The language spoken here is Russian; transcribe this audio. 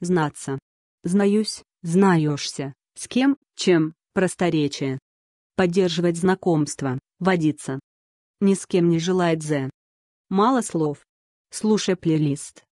знаться. Знаюсь, знаешься, с кем, чем, просторечие. Поддерживать знакомство, водиться. Ни с кем не желает Зе. Мало слов. Слушай плейлист.